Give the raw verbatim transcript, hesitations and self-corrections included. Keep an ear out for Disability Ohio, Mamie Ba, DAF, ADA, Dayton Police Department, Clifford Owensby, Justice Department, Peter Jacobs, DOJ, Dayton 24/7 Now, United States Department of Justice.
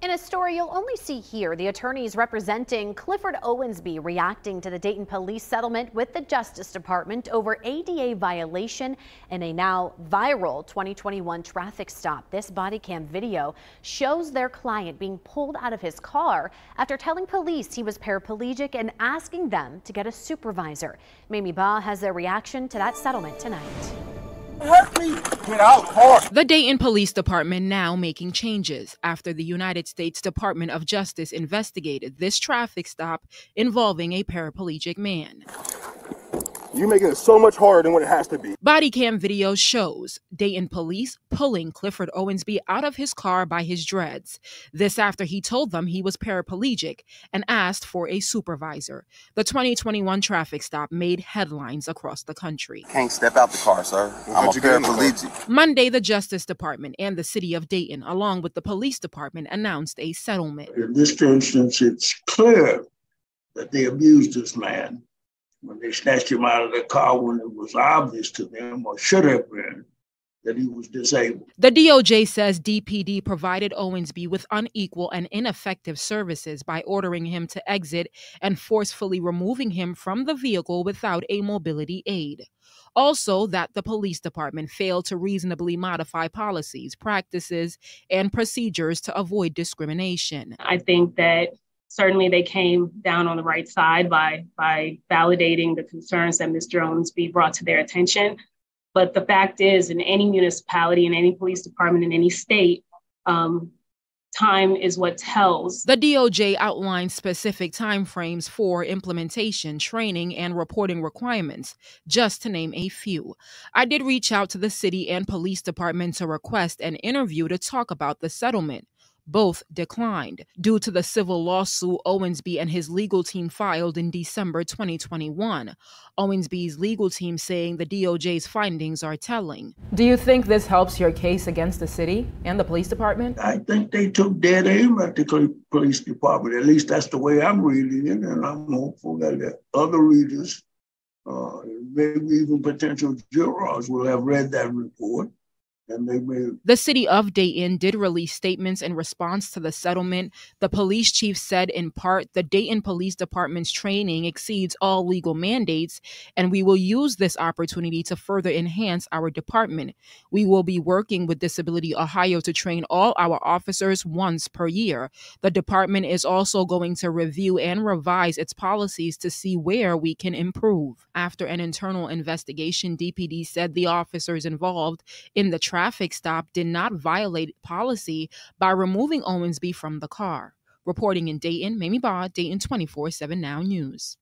In a story you'll only see here, the attorneys representing Clifford Owensby reacting to the Dayton police settlement with the Justice Department over A D A violation in a now viral twenty twenty-one traffic stop. This body cam video shows their client being pulled out of his car after telling police he was paraplegic and asking them to get a supervisor. Mamie Ba has their reaction to that settlement tonight. Help me get out car. The Dayton Police Department now making changes after the United States Department of Justice investigated this traffic stop involving a paraplegic man. You're making it so much harder than what it has to be. Body cam video shows Dayton police pulling Clifford Owensby out of his car by his dreads. This after he told them he was paraplegic and asked for a supervisor. The twenty twenty-one traffic stop made headlines across the country. Can't step out the car, sir. I'm a paraplegic. Monday, the Justice Department and the city of Dayton, along with the police department, announced a settlement. In this instance, it's clear that they abused this man. When they snatched him out of the car, when it was obvious to them, or should have been, that he was disabled. The D O J says D P D provided Owensby with unequal and ineffective services by ordering him to exit and forcefully removing him from the vehicle without a mobility aid. Also, that the police department failed to reasonably modify policies, practices, and procedures to avoid discrimination. I think that certainly they came down on the right side by, by validating the concerns that Mister Owensby brought to their attention. But the fact is, in any municipality, in any police department, in any state, um, time is what tells. The D O J outlines specific timeframes for implementation, training, and reporting requirements, just to name a few. I did reach out to the city and police department to request an interview to talk about the settlement. Both declined due to the civil lawsuit Owensby and his legal team filed in December twenty twenty-one. Owensby's legal team saying the D O J's findings are telling. Do you think this helps your case against the city and the police department? I think they took dead aim at the police department. At least that's the way I'm reading it, and I'm hopeful that the other readers, uh, maybe even potential jurors, will have read that report. The city of Dayton did release statements in response to the settlement. The police chief said, in part, the Dayton Police Department's training exceeds all legal mandates, and we will use this opportunity to further enhance our department. We will be working with Disability Ohio to train all our officers once per year. The department is also going to review and revise its policies to see where we can improve. After an internal investigation, D P D said the officers involved in the traffic traffic stop did not violate policy by removing Owensby from the car. Reporting in Dayton, Mamie Ba, Dayton twenty-four seven Now News.